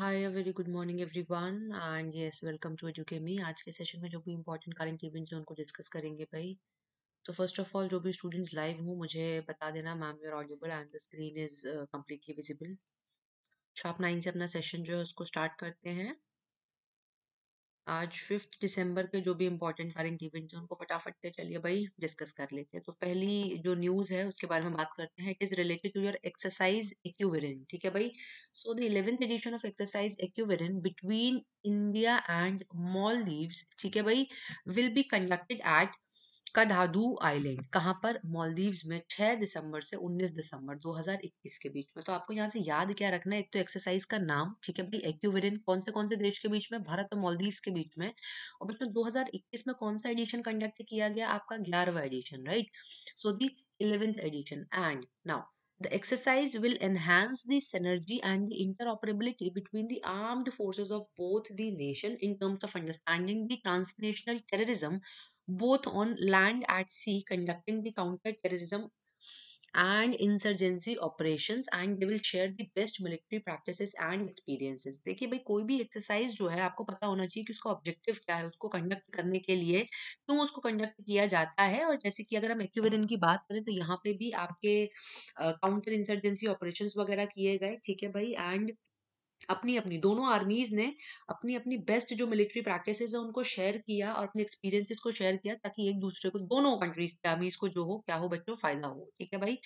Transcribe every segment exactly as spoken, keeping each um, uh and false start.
Hi, very good morning everyone and yes, welcome to Edukemy. आज के session में जो भी इंपॉर्टेंट करंट इवेंट्स हैं उनको डिस्कस करेंगे भाई। तो फर्स्ट ऑफ ऑल, जो भी स्टूडेंट्स लाइव हो मुझे बता देना ma'am you are audible and the screen is completely visible. Sharp nine से अपना सेशन जो है उसको स्टार्ट करते हैं। आज फिफ्थ दिसंबर के जो भी इम्पोर्टेंट करंट इवेंट्स हैं उनको फटाफट से चलिए भाई डिस्कस कर लेते हैं। तो पहली जो न्यूज़ है उसके बारे में बात करते हैं। It is related to your exercise Ekuverin, ठीक है भाई। So the eleventh edition of exercise Ekuverin between India and Maldives, ठीक है भाई, will be conducted at Kadhdhoo island. कहाँ पर? मालदीव्स में, छह दिसंबर से उन्नीस दिसंबर दो हज़ार इक्कीस के बीच में। तो आपको यहाँ से याद क्या रखना है, एक तो एक्सरसाइज का नाम, ठीक है भाई, एक्यूवेरिन कौन से कौन से देश के बीच में, भारत और मालदीव्स के बीच में। और बच्चों दो हज़ार इक्कीस में कौन सा एडिशन कंडक्ट किया गया? आपका ग्यारहवां edition, right. So the eleventh edition and now the exercise will enhance the synergy and the interoperability between the armed forces of both the nation in terms of understanding the transnational terrorism both on land at sea, conducting the counter terrorism and insurgency operations, and they will share the best military practices and experiences। देखिए भाई, कोई भी exercise जो है आपको पता होना चाहिए कि उसका ऑब्जेक्टिव क्या है, उसको कंडक्ट करने के लिए क्यों उसको कंडक्ट किया जाता है। और जैसे कि अगर हम एक्यूवेरिन की बात करें तो यहाँ पे भी आपके काउंटर इंसर्जेंसी ऑपरेशंस वगैरह किए गए, ठीक है भाई। एंड अपनी अपनी दोनों आर्मीज ने अपनी अपनी बेस्ट जो मिलिट्री प्रैक्टिसेस है उनको शेयर किया और अपने एक्सपीरियंसेस को शेयर किया, ताकि एक दूसरे को, दोनों कंट्रीज के आर्मीज को जो हो क्या हो बच्चों, फायदा हो, ठीक है भाई।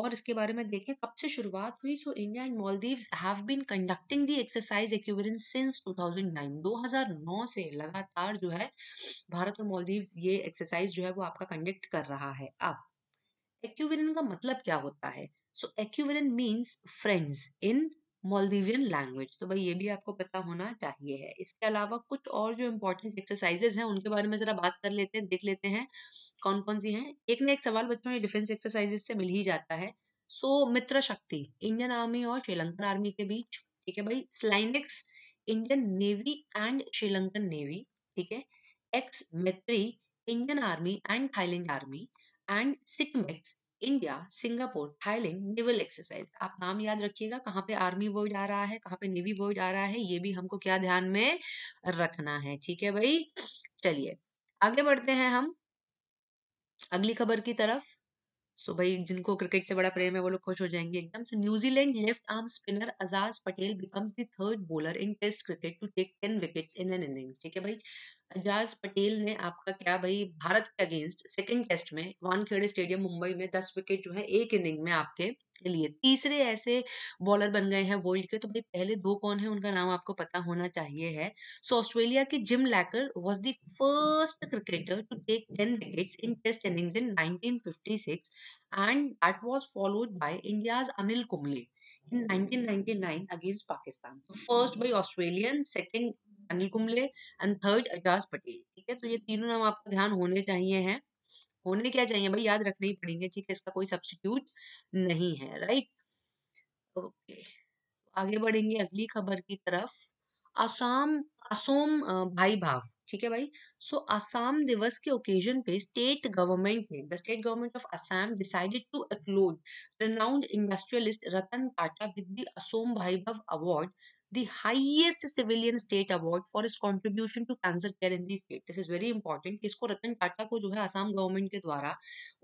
और इसके बारे में देखें कब से शुरुआत हुई। So India and Maldives have been conducting the exercise Ekuverin since two thousand nine. दो हज़ार नौ से लगातार जो है भारत और मालदीव्स ये एक्सरसाइज जो है वो आपका कंडक्ट कर रहा है। अब एक्यूवेरिन का मतलब क्या होता है? So Ekuverin means friends in Maldivian language. तो भाई ये भी आपको पता होना चाहिए है। इसके अलावा कुछ और जो इम्पोर्टेंट एक्सरसाइजेज हैं उनके बारे में जरा बात कर लेते हैं, देख लेते हैं कौन कौन सी हैं। एक ना एक सवाल बच्चों ये डिफेंस एक्सरसाइजेज से मिल ही जाता है। सो so, मित्र शक्ति इंडियन आर्मी और श्रीलंकन आर्मी के बीच, ठीक है भाई। SLINEX Indian navy and Sri Lankan navy, ठीक है। Ex Maitree Indian army and Thailand army and SITMEX India Singapore Thailand naval exercise. आप नाम याद रखिएगा, कहाँ पे आर्मी वर्ड आ रहा है, कहाँ पे नेवी वर्ड आ रहा है, ये भी हमको क्या ध्यान में रखना है, ठीक है भाई। चलिए आगे बढ़ते हैं हम अगली खबर की तरफ। सो भाई जिनको क्रिकेट से बड़ा प्रेम है वो लोग खुश हो जाएंगे एकदम से। New Zealand left arm spinner Ajaz Patel becomes the third bowler in test cricket to take ten wickets in an innings, ठीक है भाई। अजाज पटेल ने आपका क्या भाई, भारत के अगेंस्ट सेकंड टेस्ट में वानखेड़े स्टेडियम मुंबई में दस विकेट जो है एक इनिंग में आपके लिए तीसरे ऐसे बॉलर बन गए हैं वर्ल्ड के। तो भाई पहले दो कौन है उनका नाम आपको पता होना चाहिए है। सो ऑस्ट्रेलिया के Jim Laker was the first cricketer to take ten wickets in test innings in nineteen fifty six and that was followed by India's Anil Kumble in nineteen ninety nine against Pakistan. तो फर्स्ट भाई Australian, second Anil Kumble and third Ajaz Patel, ठीक है। तो ये तीनों नाम आपको ध्यान होने चाहिए हैं, होने क्या चाहिए भाई, याद रखने ही पड़ेंगे, ठीक है, इसका कोई सब्स्टिट्यूट नहीं है, राइट। ओके आगे बढ़ेंगे अगली खबर की तरफ। असम असोम भाई भाव, ठीक है भाई। सो असम दिवस के ओकेजन पे स्टेट गवर्नमेंट ने, the state government of Assam decided to एक्लोड renowned industrialist Ratan Tata with the Asom Baibhav award, the highest civilian state award for his contribution to cancer care in the state. This is very important. इसको रतन टाटा को जो है Assam government के द्वारा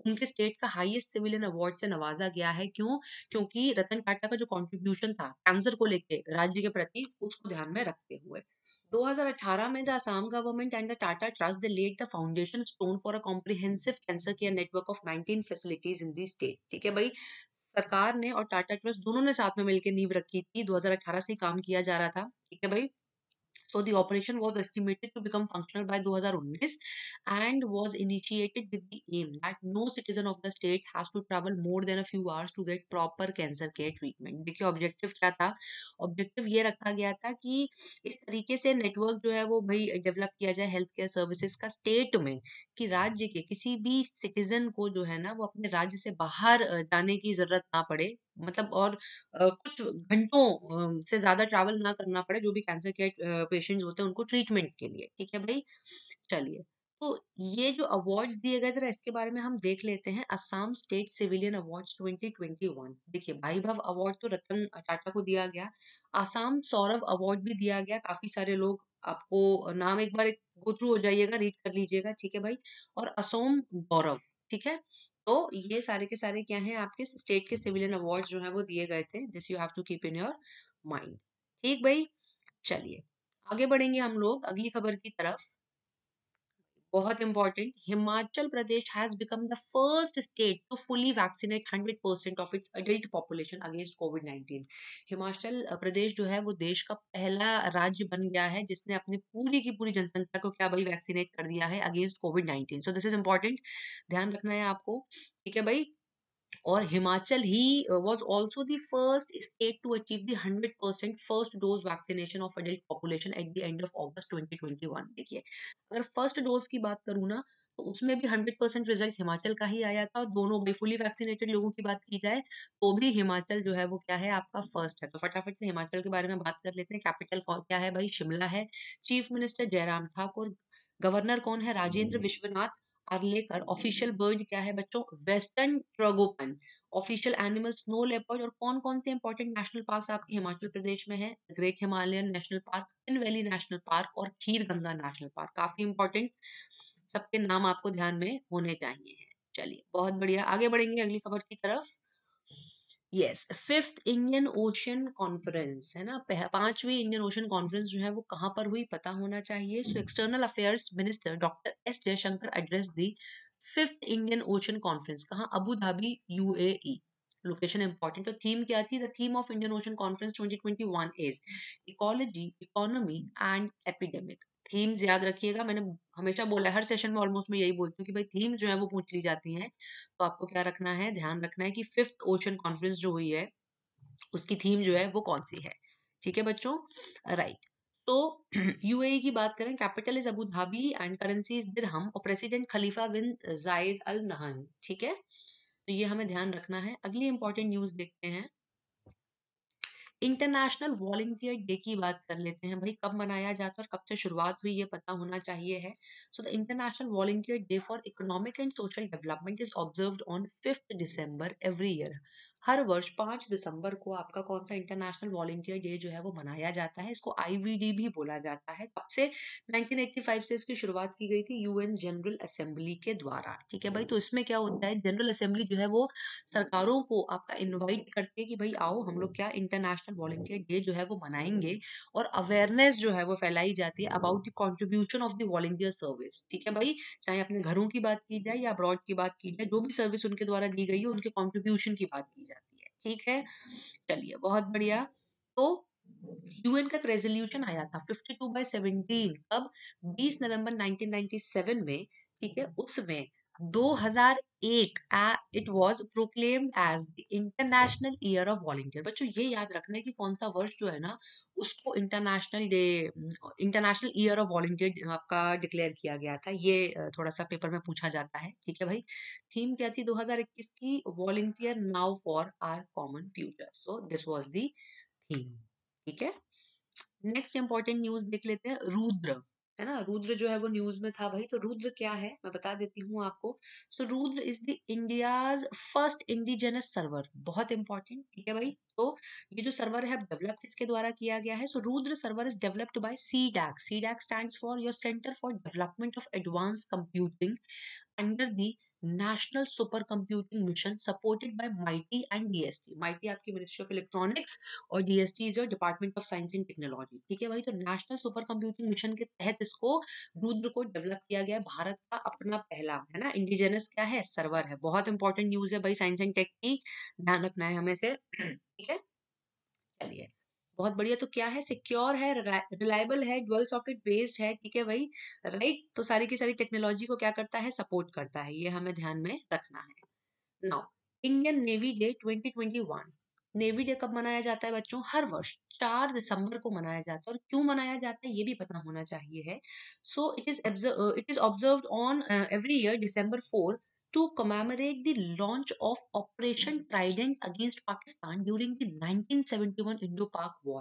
उनके state का highest civilian award से नवाजा गया है। क्यों? क्योंकि रतन टाटा का जो कंट्रीब्यूशन था कैंसर को लेके राज्य के प्रति, उसको ध्यान में रखते हुए दो हज़ार अठारह में the Assam government and the Tata trust they laid the foundation stone for a comprehensive cancer care network of nineteen facilities in the state, ठीक है भाई। सरकार ने और टाटा ट्रस्ट दोनों ने साथ में मिलकर नींव रखी थी, दो हज़ार अठारह से काम किया जा रहा था, ठीक है भाई। So the operation was estimated to become functional by twenty nineteen and was initiated with the aim that no citizen of the state has to travel more than a few hours to get proper cancer care treatment. देखिए objective क्या था? Objective ये रखा गया था कि इस तरीके से network जो है वो भाई develop किया जाए health care services का state में, कि राज्य के किसी भी citizen को जो है ना वो अपने राज्य से बाहर जाने की जरूरत ना पड़े, मतलब और कुछ घंटों से ज्यादा ट्रैवल ना करना पड़े जो भी कैंसर के पेशेंट्स होते हैं उनको ट्रीटमेंट के लिए, ठीक है भाई। चलिए तो ये जो अवार्ड्स दिए गए, जरा इसके बारे में हम देख लेते हैं। Assam state civilian awards twenty twenty one, देखिए भाई भाव अवार्ड तो रतन टाटा को दिया गया, असम सौरभ अवार्ड भी दिया गया। काफी सारे लोग, आपको नाम एक बार गो थ्रू हो जाइएगा, रीड कर लीजिएगा, ठीक है भाई। और असम गौरव, ठीक है। तो ये सारे के सारे क्या है, आपके स्टेट के सिविलियन अवार्ड जो है वो दिए गए थे। This you have to keep in your mind, ठीक भाई। चलिए आगे बढ़ेंगे हम लोग अगली खबर की तरफ, बहुत important. Himachal Pradesh has become the first state to fully vaccinate hundred percent of its adult population against COVID nineteen. Himachal Pradesh जो है वो देश का पहला राज्य बन गया है जिसने अपनी पूरी की पूरी जनसंख्या को क्या भाई वैक्सीनेट कर दिया है against COVID nineteen. So this is important, ध्यान रखना है आपको, ठीक है भाई। और हिमाचल ही was also the first state to achieve the hundred percent first dose vaccination of adult population at the end of August twenty twenty one. देखिए अगर फर्स्ट डोज की बात करूँ ना, तो उसमें भी हंड्रेड परसेंट रिजल्ट हिमाचल का ही आया था। और दोनों भाई फुली वैक्सीनेटेड लोगों की बात की जाए तो भी हिमाचल जो है वो क्या है, आपका फर्स्ट है। तो फटाफट से हिमाचल के बारे में बात कर लेते हैं। कैपिटल क्या है भाई, शिमला है। Chief minister Jairam Thakur, governor कौन है, राजेंद्र विश्वनाथ आर्लेकर। ऑफिशियल बर्ड क्या है बच्चों, western tragopan. Official animal snow leopard. और कौन कौन से इंपॉर्टेंट नेशनल पार्क आपके हिमाचल प्रदेश में है, great Himalayan national park, Pin valley national park और खीर गंगा नेशनल पार्क। काफी इंपॉर्टेंट, सबके नाम आपको ध्यान में होने चाहिए। चलिए बहुत बढ़िया, आगे बढ़ेंगे अगली खबर की तरफ। Yes, fifth Indian ocean conference है ना, पांचवी इंडियन ओशन कॉन्फ्रेंस जो है वो कहाँ पर हुई पता होना चाहिए। So external affairs minister doctor S Jaishankar address the fifth Indian ocean conference, कहाँ, Abu Dhabi, UAE. Location important. और थीम क्या थी, the theme of Indian ocean conference twenty twenty one is ecology, economy and epidemic. Themes याद रखिएगा, मैंने हमेशा बोला, हर session में ऑलमोस्ट मैं यही बोलती हूँ कि भाई थीम जो है वो पूछ ली जाती हैं। तो आपको क्या रखना है, ध्यान रखना है कि फिफ्थ ओशन कॉन्फ्रेंस जो हुई है उसकी थीम जो है वो कौन सी है, ठीक है बच्चों, राइट। तो यूएई की बात करें, capital is Abu Dhabi and currency is dirham. और प्रेसिडेंट खलीफा बिन जायद अल नहयान, ठीक है। तो ये हमें ध्यान रखना है। अगली इंपॉर्टेंट न्यूज देखते हैं, इंटरनेशनल वॉलंटियर डे की बात कर लेते हैं भाई। कब मनाया जाता है और कब से शुरुआत हुई ये पता होना चाहिए है। So the international volunteer day for economic and social development is observed on fifth December every year. हर वर्ष पांच दिसंबर को आपका कौन सा इंटरनेशनल वॉलंटियर डे जो है वो मनाया जाता है। इसको आईवीडी भी बोला जाता है। कब से, नाइनटीन एटी फाइव से इसकी शुरुआत की गई थी यूएन जनरल असेंबली के द्वारा, ठीक है भाई। तो इसमें क्या होता है, जनरल असेंबली जो है वो सरकारों को आपका इन्वाइट करती है कि भाई आओ हम लोग क्या इंटरनेशनल वॉलंटियर डे जो है वो मनाएंगे। और अवेयरनेस जो है वो फैलाई जाती है about the contribution of the volunteer service, ठीक है भाई। चाहे अपने घरों की बात की जाए या अब्रॉड की बात की जाए, जो भी सर्विस उनके द्वारा दी गई है उनके कॉन्ट्रीब्यूशन की बात की जाती है, ठीक है। चलिए बहुत बढ़िया। तो यूएन का एक रेजोल्यूशन आया था फिफ्टी टू बाय सेवनटीन, कब, बीस नवंबर नाइनटीन नाइंटी सेवन में, ठीक है। उसमें दो हज़ार एक it was proclaimed as the international year of volunteer. बच्चों ये याद रखना है कि कौन सा वर्ष जो है ना उसको international day, international year of volunteer आपका डिक्लेयर किया गया था। ये थोड़ा सा पेपर में पूछा जाता है, ठीक है भाई। थीम क्या थी दो हज़ार इक्कीस की, volunteer now for our common future. So this was the theme, ठीक है। नेक्स्ट इंपॉर्टेंट न्यूज देख लेते हैं, रुद्र है ना, रुद्र जो है वो न्यूज में था भाई। तो रुद्र क्या है मैं बता देती हूँ आपको। So Rudra is the India's first indigenous server, बहुत इंपॉर्टेंट, ठीक है भाई। तो ये जो सर्वर है डेवलप किसके द्वारा किया गया है, so Rudra server is developed by CDAC. CDAC stands for your centre for development of advance computing under the national super computing mission supported by MeitY and DST. MeitY आपकी मिनिस्ट्री ऑफ इलेक्ट्रॉनिक्स और DST is your department of science and technology, ठीक है भाई। तो national super computing mission के तहत इसको, रुद्र को डेवलप किया गया है। भारत का अपना पहला है ना इंडिजिनस क्या है, सर्वर है। बहुत इंपॉर्टेंट न्यूज है भाई, साइंस एंड टेक की, ध्यान रखना है हमें से, ठीक है। चलिए बहुत बढ़िया। तो क्या है, सिक्योर है, रिलायबल है, डुअल सॉकेट बेस्ड है, ठीक है भाई, राइट। तो सारी की सारी टेक्नोलॉजी को क्या करता है, सपोर्ट करता है, ये हमें ध्यान में रखना है। Now Indian navy day twenty twenty one, navy day कब मनाया जाता है बच्चों, हर वर्ष चार दिसंबर को मनाया जाता है। और क्यों मनाया जाता है ये भी पता होना चाहिए है। So it is it is observed on every year December four to commemorate the launch of Operation Trident against Pakistan during the nineteen seventy-one Indo-Pak War.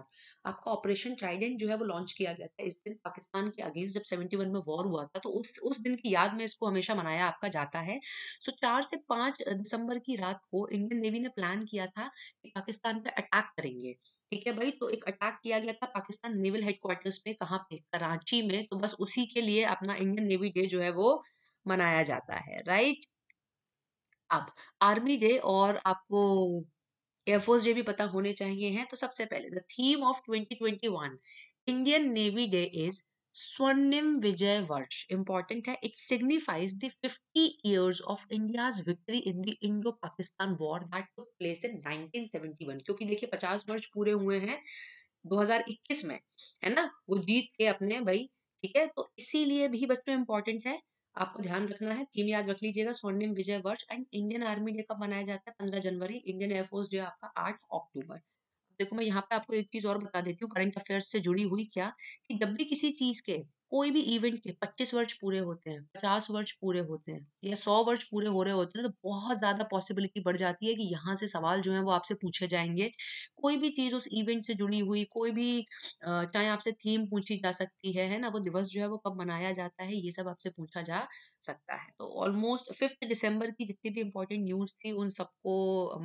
आपका Operation Trident जो है वो लॉन्च किया गया था इस दिन पाकिस्तान के अगेंस्ट, जब इकहत्तर में वॉर हुआ था, तो उस उस दिन की याद में इसको हमेशा मनाया आपका जाता है. सो so, चार से पांच दिसंबर की रात को इंडियन नेवी ने प्लान किया था कि पाकिस्तान पे अटैक करेंगे. ठीक है भाई, तो एक अटैक किया गया था पाकिस्तान नेवल हेडक्वार्टर्स पे, कहाँ पे, कराची में. तो बस उसी के लिए अपना इंडियन नेवी डे जो है वो मनाया जाता है, राइट. अब आर्मी डे और आपको एयरफोर्स डे भी पता होने चाहिए हैं. तो सबसे पहले the theme of twenty twenty one Indian navy day is Swarnim Vijay Varsh. Important है. It signifies the fifty years of India's victory in the Indo Pakistan war that took place in nineteen seventy one. क्योंकि देखिए पचास वर्ष पूरे हुए हैं दो हज़ार इक्कीस में, है ना, वो जीत के अपने भाई. ठीक है, तो इसीलिए भी बच्चों इंपॉर्टेंट है, आपको ध्यान रखना है. थीम याद रख लीजिएगा, स्वर्णिम विजय वर्ष. एंड इंडियन आर्मी डे कब मनाया जाता है? पंद्रह जनवरी. इंडियन एयरफोर्स डे आपका आठ अक्टूबर. देखो मैं यहाँ पे आपको एक चीज और बता देती हूँ करंट अफेयर्स से जुड़ी हुई, क्या कि जब भी किसी चीज के, कोई भी इवेंट के पच्चीस वर्ष पूरे होते हैं, पचास वर्ष पूरे होते हैं या सौ वर्ष पूरे हो रहे होते हैं, तो बहुत ज्यादा पॉसिबिलिटी बढ़ जाती है कि यहाँ से सवाल जो है वो आपसे पूछे जाएंगे. कोई भी चीज उस इवेंट से जुड़ी हुई, कोई भी चाहे आपसे थीम पूछी जा सकती है, है ना, वो दिवस जो है वो कब मनाया जाता है, ये सब आपसे पूछा जा सकता है. तो ऑलमोस्ट फिफ्थ दिसंबर की जितनी भी इंपॉर्टेंट न्यूज थी उन सबको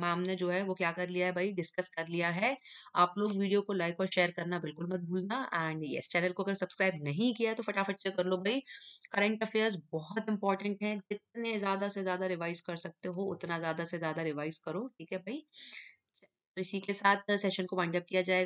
मैम ने जो है वो क्या कर लिया है भाई, डिस्कस कर लिया है. आप लोग वीडियो को लाइक और शेयर करना बिल्कुल मत भूलना. एंड यस, चैनल को अगर सब्सक्राइब नहीं किया तो फटाफट से कर लो भाई. करंट अफेयर्स बहुत इंपॉर्टेंट है, जितने ज्यादा से ज्यादा रिवाइज कर सकते हो उतना ज्यादा से ज्यादा रिवाइज करो. ठीक है भाई, तो इसी के साथ सेशन को वाइंड अप किया जाएगा.